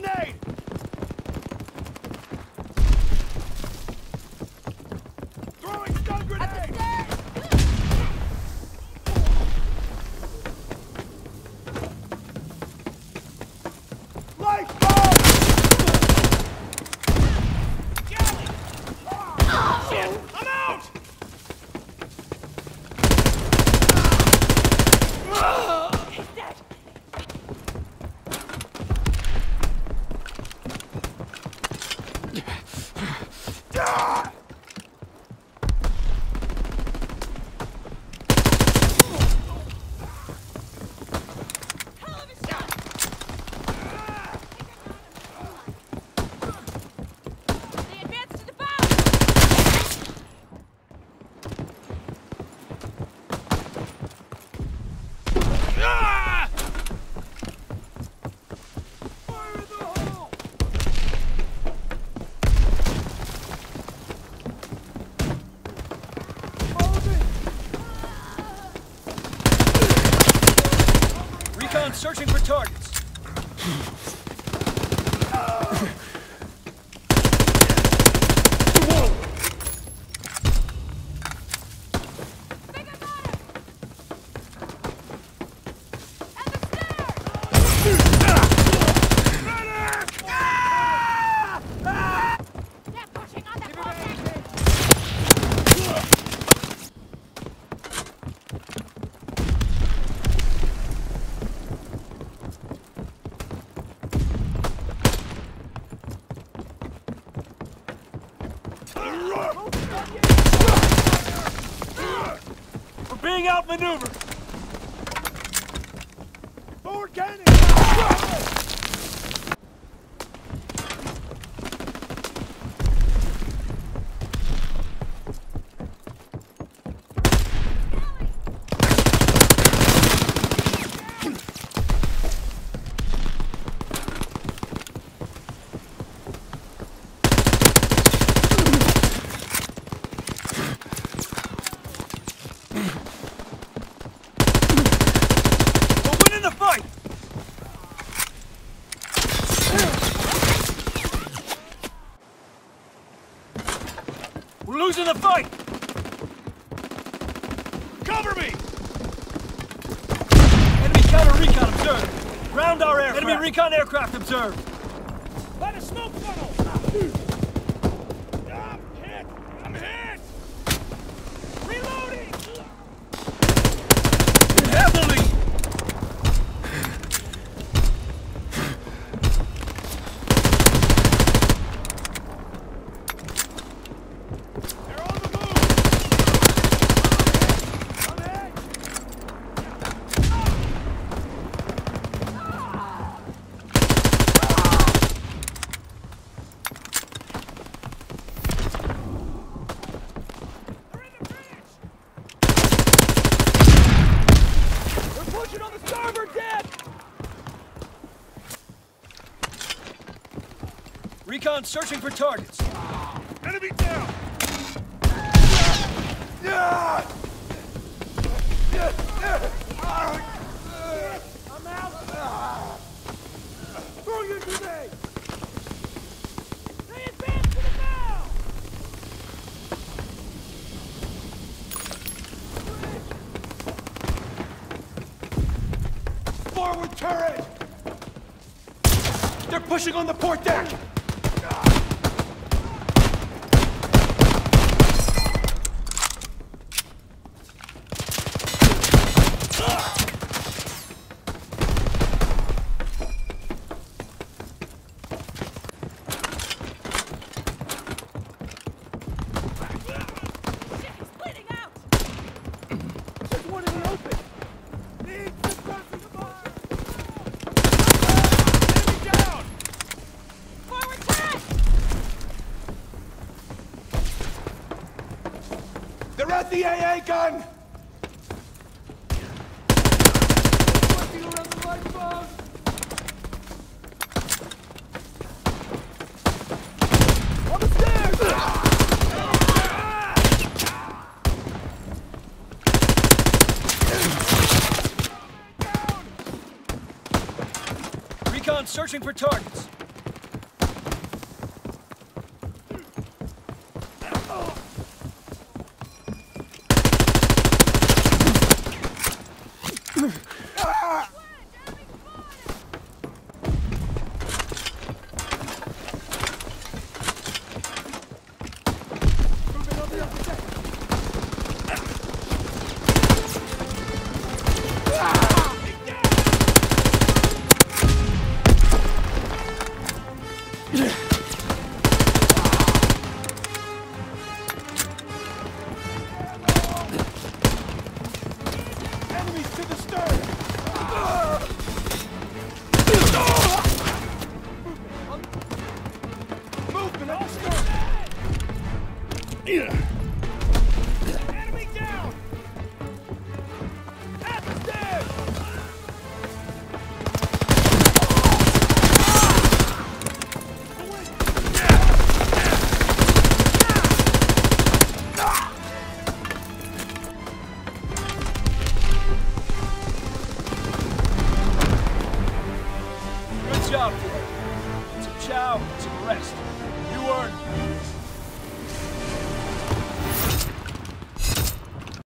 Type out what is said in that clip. grenade! Throwing stun grenade! Life bomb! Galley! Oh, shit! I'm out! Searching for targets. We're being outmaneuvered! Forward cannon! We're losing the fight! Cover me! Enemy counter-recon observed! Ground our aircraft! Enemy recon aircraft observed! By the smoke funnel! I'm hit! I'm hit! Reloading! Heavily! Recon searching for targets. Enemy down! I'm out! Throw your grenade! They advance to the bow! Forward turret! They're pushing on the port deck! They're at the AA gun! Working around the light bulb! On the stairs! Down! Recon searching for targets. to the stern! Movement at the stern! Enemy down! At the stairs! Good job, Floyd. Some chow, some rest. You earned it.